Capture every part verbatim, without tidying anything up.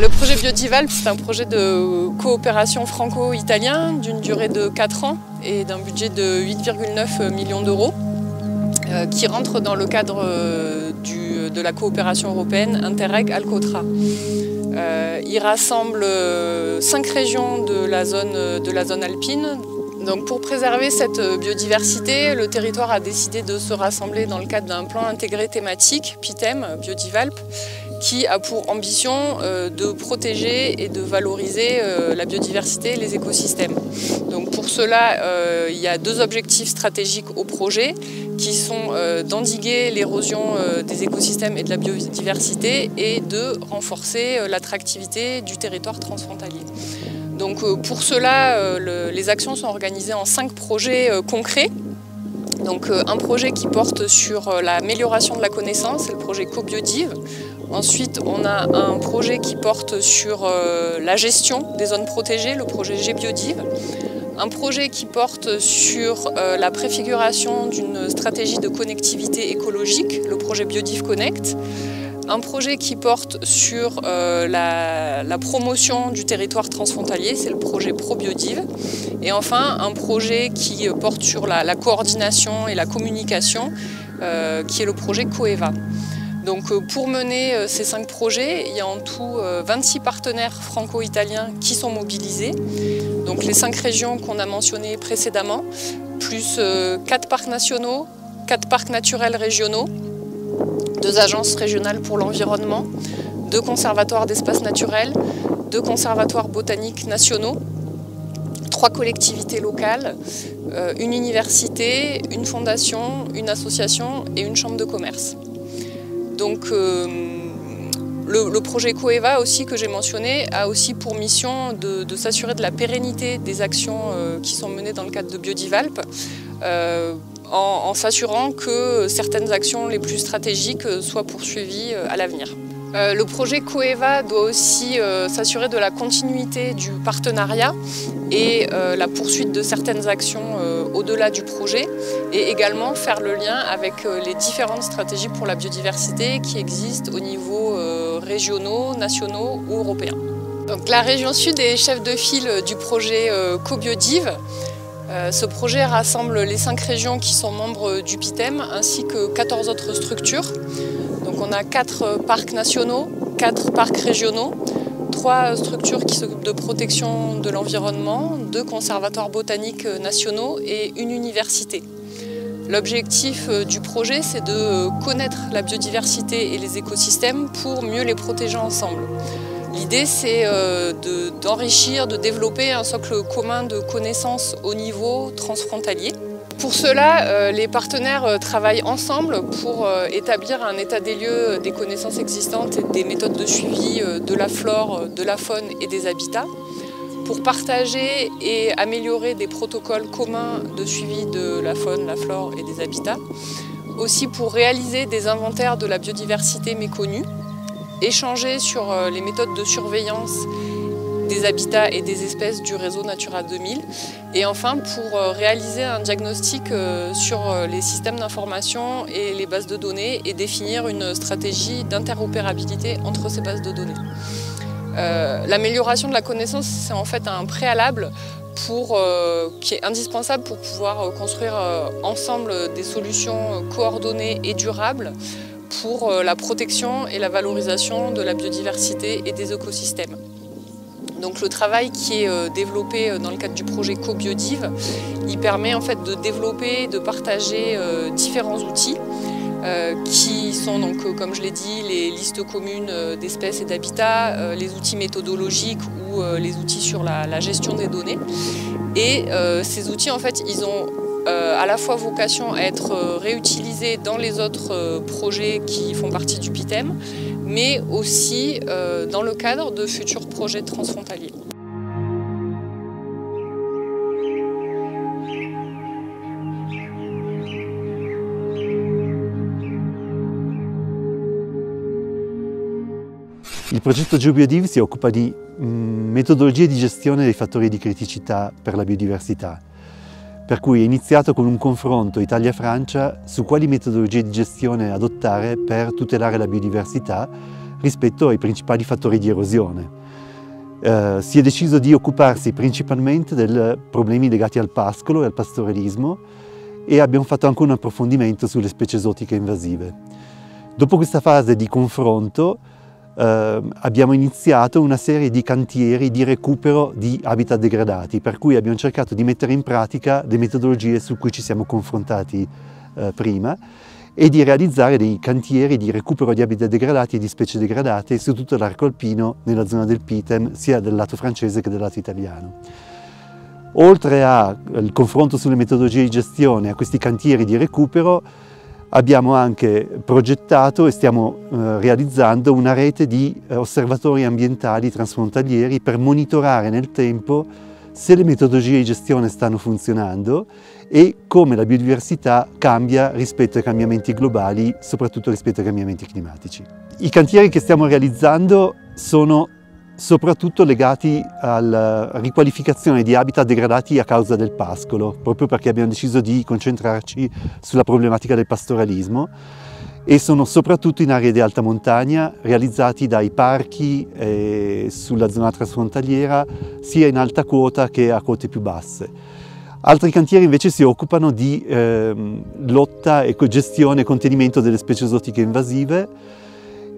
Le projet Biodiv'A L P, c'est un projet de coopération franco-italien d'une durée de quatre ans et d'un budget de huit virgule neuf millions d'euros qui rentre dans le cadre du, de la coopération européenne Interreg-Alcotra. Il rassemble cinq régions de la zone, de la zone alpine. Donc pour préserver cette biodiversité, le territoire a décidé de se rassembler dans le cadre d'un plan intégré thématique, PITEM, Biodiv'A L P, qui a pour ambition de protéger et de valoriser la biodiversité et les écosystèmes. Donc pour cela, il y a deux objectifs stratégiques au projet, qui sont d'endiguer l'érosion des écosystèmes et de la biodiversité et de renforcer l'attractivité du territoire transfrontalier. Donc pour cela, les actions sont organisées en cinq projets concrets. Donc un projet qui porte sur l'amélioration de la connaissance, c'est le projet CoBiodiv. Ensuite, on a un projet qui porte sur la gestion des zones protégées, le projet GBiodiv. Un projet qui porte sur la préfiguration d'une stratégie de connectivité écologique, le projet BiodivConnect. Un projet qui porte sur euh, la, la promotion du territoire transfrontalier, c'est le projet ProBioDiv. Et enfin, un projet qui porte sur la, la coordination et la communication, euh, qui est le projet Coeva. Donc euh, pour mener euh, ces cinq projets, il y a en tout euh, vingt-six partenaires franco-italiens qui sont mobilisés. Donc les cinq régions qu'on a mentionnées précédemment, plus euh, quatre parcs nationaux, quatre parcs naturels régionaux, deux agences régionales pour l'environnement, deux conservatoires d'espaces naturels, deux conservatoires botaniques nationaux, trois collectivités locales, une université, une fondation, une association et une chambre de commerce. Donc euh, le, le projet Coeva aussi que j'ai mentionné a aussi pour mission de, de s'assurer de la pérennité des actions euh, qui sont menées dans le cadre de Biodiv'A L P. Euh, en, en s'assurant que certaines actions les plus stratégiques soient poursuivies à l'avenir. Euh, le projet Coeva doit aussi euh, s'assurer de la continuité du partenariat et euh, la poursuite de certaines actions euh, au-delà du projet, et également faire le lien avec euh, les différentes stratégies pour la biodiversité qui existent au niveau euh, régionaux, nationaux ou européens. Donc, la région Sud est chef de file du projet euh, CoBiodiv. Ce projet rassemble les cinq régions qui sont membres du PITEM ainsi que quatorze autres structures. Donc on a quatre parcs nationaux, quatre parcs régionaux, trois structures qui s'occupent de protection de l'environnement, deux conservatoires botaniques nationaux et une université. L'objectif du projet, c'est de connaître la biodiversité et les écosystèmes pour mieux les protéger ensemble. L'idée, c'est d'enrichir, de développer un socle commun de connaissances au niveau transfrontalier. Pour cela, les partenaires travaillent ensemble pour établir un état des lieux des connaissances existantes et des méthodes de suivi de la flore, de la faune et des habitats, pour partager et améliorer des protocoles communs de suivi de la faune, la flore et des habitats, aussi pour réaliser des inventaires de la biodiversité méconnue, échanger sur les méthodes de surveillance des habitats et des espèces du réseau Natura deux mille, et enfin pour réaliser un diagnostic sur les systèmes d'information et les bases de données et définir une stratégie d'interopérabilité entre ces bases de données. Euh, l'amélioration de la connaissance, c'est en fait un préalable pour, euh, qui est indispensable pour pouvoir construire euh, ensemble des solutions coordonnées et durables pour la protection et la valorisation de la biodiversité et des écosystèmes. Donc le travail qui est développé dans le cadre du projet CoBiodiv, il permet en fait de développer, de partager différents outils qui sont donc, comme je l'ai dit, les listes communes d'espèces et d'habitats, les outils méthodologiques ou les outils sur la, la gestion des données. Et euh, ces outils, en fait, ils ont Euh, à la fois vocation à être euh, réutilisée dans les autres euh, projets qui font partie du PITEM, mais aussi euh, dans le cadre de futurs projets transfrontaliers. Il progetto GBiodiv si occupa di mh, metodologie di gestione dei fattori di criticità per la biodiversità. Per cui è iniziato con un confronto Italia-Francia su quali metodologie di gestione adottare per tutelare la biodiversità rispetto ai principali fattori di erosione. Eh, si è deciso di occuparsi principalmente dei problemi legati al pascolo e al pastoralismo e abbiamo fatto anche un approfondimento sulle specie esotiche invasive. Dopo questa fase di confronto eh, abbiamo iniziato una serie di cantieri di recupero di habitat degradati, per cui abbiamo cercato di mettere in pratica le metodologie su cui ci siamo confrontati eh, prima e di realizzare dei cantieri di recupero di habitat degradati e di specie degradate su tutto l'arco alpino nella zona del PITEM, sia del lato francese che del lato italiano. Oltre al confronto sulle metodologie di gestione, a questi cantieri di recupero, abbiamo anche progettato e stiamo eh, realizzando una rete di eh, osservatori ambientali transfrontalieri per monitorare nel tempo se le metodologie di gestione stanno funzionando e come la biodiversità cambia rispetto ai cambiamenti globali, soprattutto rispetto ai cambiamenti climatici. I cantieri che stiamo realizzando sono soprattutto legati alla riqualificazione di habitat degradati a causa del pascolo, proprio perché abbiamo deciso di concentrarci sulla problematica del pastoralismo, e sono soprattutto in aree di alta montagna, realizzati dai parchi eh, sulla zona trasfrontaliera, sia in alta quota che a quote più basse. Altri cantieri invece si occupano di eh, lotta e gestione e contenimento delle specie esotiche invasive.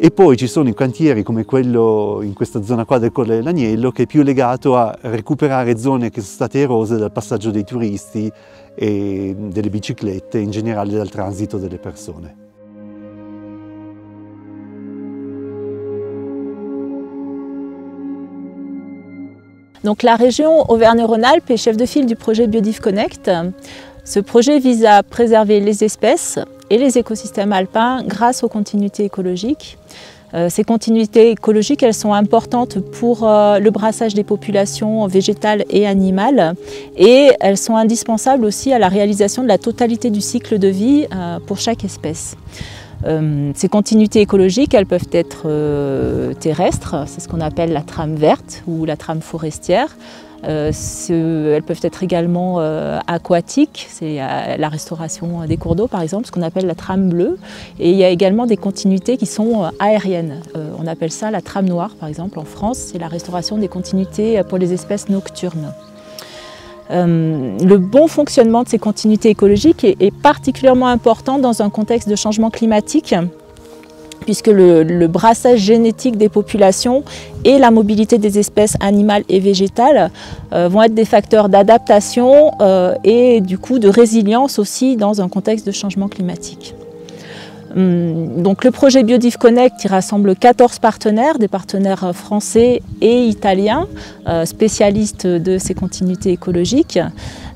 E poi ci sono i cantieri come quello in questa zona qua del Colle dell'Agnello, che è più legato a recuperare zone che sono state erose dal passaggio dei turisti e delle biciclette, in generale dal transito delle persone. Donc la région Auvergne-Rhône-Alpes est chef de file du projet BiodivConnect. Ce projet vise à préserver les espèces et les écosystèmes alpins grâce aux continuités écologiques. Euh, ces continuités écologiques, elles sont importantes pour euh, le brassage des populations végétales et animales, et elles sont indispensables aussi à la réalisation de la totalité du cycle de vie euh, pour chaque espèce. Euh, ces continuités écologiques, elles peuvent être euh, terrestres, c'est ce qu'on appelle la trame verte ou la trame forestière. Euh, ce, elles peuvent être également euh, aquatiques, c'est euh, la restauration des cours d'eau par exemple, ce qu'on appelle la trame bleue. Et il y a également des continuités qui sont euh, aériennes, euh, on appelle ça la trame noire par exemple en France, c'est la restauration des continuités pour les espèces nocturnes. Euh, le bon fonctionnement de ces continuités écologiques est, est particulièrement important dans un contexte de changement climatique, puisque le, le brassage génétique des populations et la mobilité des espèces animales et végétales euh, vont être des facteurs d'adaptation euh, et du coup de résilience aussi dans un contexte de changement climatique. Donc le projet BiodivConnect rassemble quatorze partenaires, des partenaires français et italiens, spécialistes de ces continuités écologiques.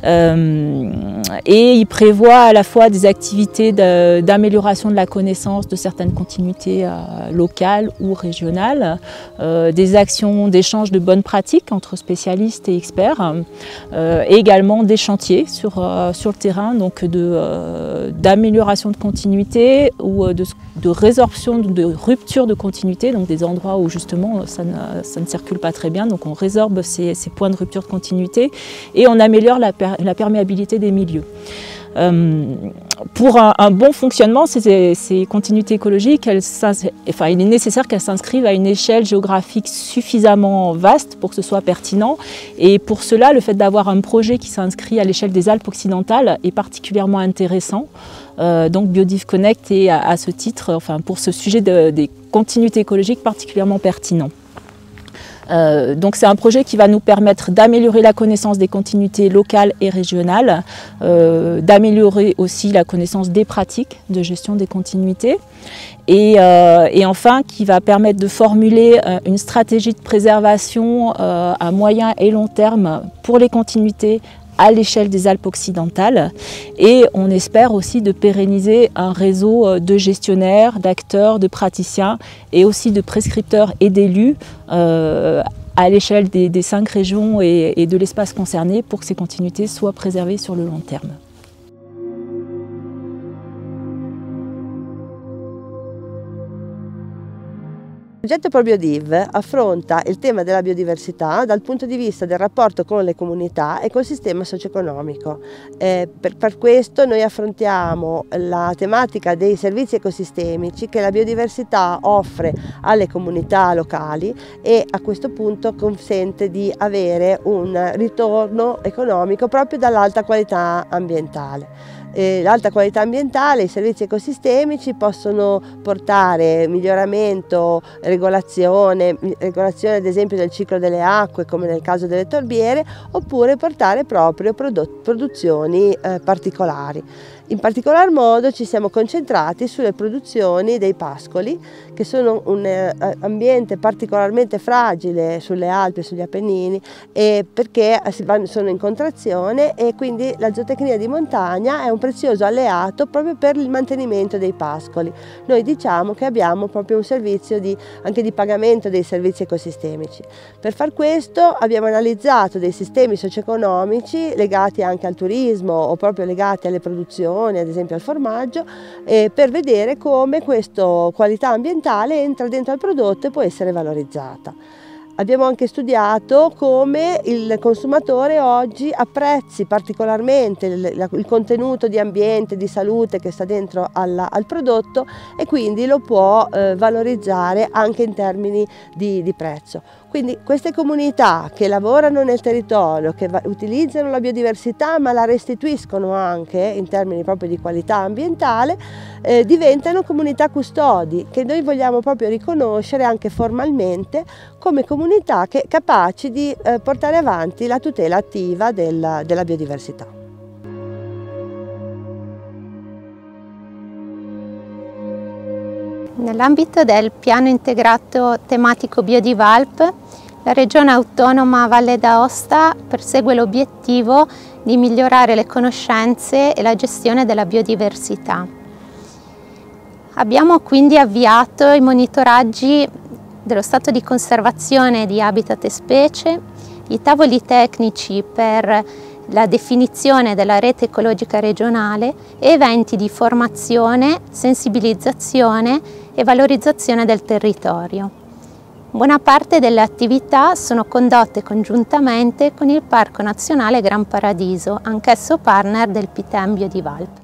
Et il prévoit à la fois des activités d'amélioration de la connaissance de certaines continuités locales ou régionales, des actions d'échange de bonnes pratiques entre spécialistes et experts, et également des chantiers sur, sur le terrain, donc d'amélioration de, de continuité ou de, de résorption, de rupture de continuité, donc des endroits où justement ça ne, ça ne circule pas très bien, donc on résorbe ces, ces points de rupture de continuité et on améliore la per, la perméabilité des milieux. Euh, pour un, un bon fonctionnement, ces, ces continuités écologiques, elles, enfin, il est nécessaire qu'elles s'inscrivent à une échelle géographique suffisamment vaste pour que ce soit pertinent. Et pour cela, le fait d'avoir un projet qui s'inscrit à l'échelle des Alpes occidentales est particulièrement intéressant. Euh, donc BiodivConnect est à, à ce titre, enfin, pour ce sujet de, des continuités écologiques, particulièrement pertinent. Euh, donc c'est un projet qui va nous permettre d'améliorer la connaissance des continuités locales et régionales, euh, d'améliorer aussi la connaissance des pratiques de gestion des continuités et, euh, et enfin qui va permettre de formuler euh, une stratégie de préservation euh, à moyen et long terme pour les continuités à l'échelle des Alpes occidentales, et on espère aussi de pérenniser un réseau de gestionnaires, d'acteurs, de praticiens et aussi de prescripteurs et d'élus euh, à l'échelle des, des cinq régions et, et de l'espace concerné pour que ces continuités soient préservées sur le long terme. Il progetto ProBioDiv affronta il tema della biodiversità dal punto di vista del rapporto con le comunità e col sistema socio-economico. Eh, per, per questo noi affrontiamo la tematica dei servizi ecosistemici che la biodiversità offre alle comunità locali e a questo punto consente di avere un ritorno economico proprio dall'alta qualità ambientale. L'alta qualità ambientale, i servizi ecosistemici possono portare miglioramento, regolazione, regolazione ad esempio del ciclo delle acque come nel caso delle torbiere, oppure portare proprio produzioni eh, particolari. In particolar modo ci siamo concentrati sulle produzioni dei pascoli, che sono un eh, ambiente particolarmente fragile sulle Alpi e sugli Appennini, e perché sono in contrazione e quindi la zootecnia di montagna è un prezioso alleato proprio per il mantenimento dei pascoli. Noi diciamo che abbiamo proprio un servizio di, anche di pagamento dei servizi ecosistemici. Per far questo abbiamo analizzato dei sistemi socio-economici legati anche al turismo o proprio legati alle produzioni, ad esempio al formaggio, eh, per vedere come questa qualità ambientale entra dentro al prodotto e può essere valorizzata. Abbiamo anche studiato come il consumatore oggi apprezzi particolarmente il, il contenuto di ambiente, di salute che sta dentro alla, al prodotto e quindi lo può eh, valorizzare anche in termini di, di prezzo. Quindi queste comunità che lavorano nel territorio, che utilizzano la biodiversità ma la restituiscono anche in termini proprio di qualità ambientale, eh, diventano comunità custodi che noi vogliamo proprio riconoscere anche formalmente come comunità che, capaci di eh, portare avanti la tutela attiva della, della biodiversità. Nell'ambito del piano integrato tematico Biodiv'A L P, la Regione Autonoma Valle d'Aosta persegue l'obiettivo di migliorare le conoscenze e la gestione della biodiversità. Abbiamo quindi avviato i monitoraggi dello stato di conservazione di habitat e specie, i tavoli tecnici per la definizione della rete ecologica regionale e eventi di formazione, sensibilizzazione e valorizzazione del territorio. Buona parte delle attività sono condotte congiuntamente con il Parco Nazionale Gran Paradiso, anch'esso partner del PITEM Biodiv'A L P.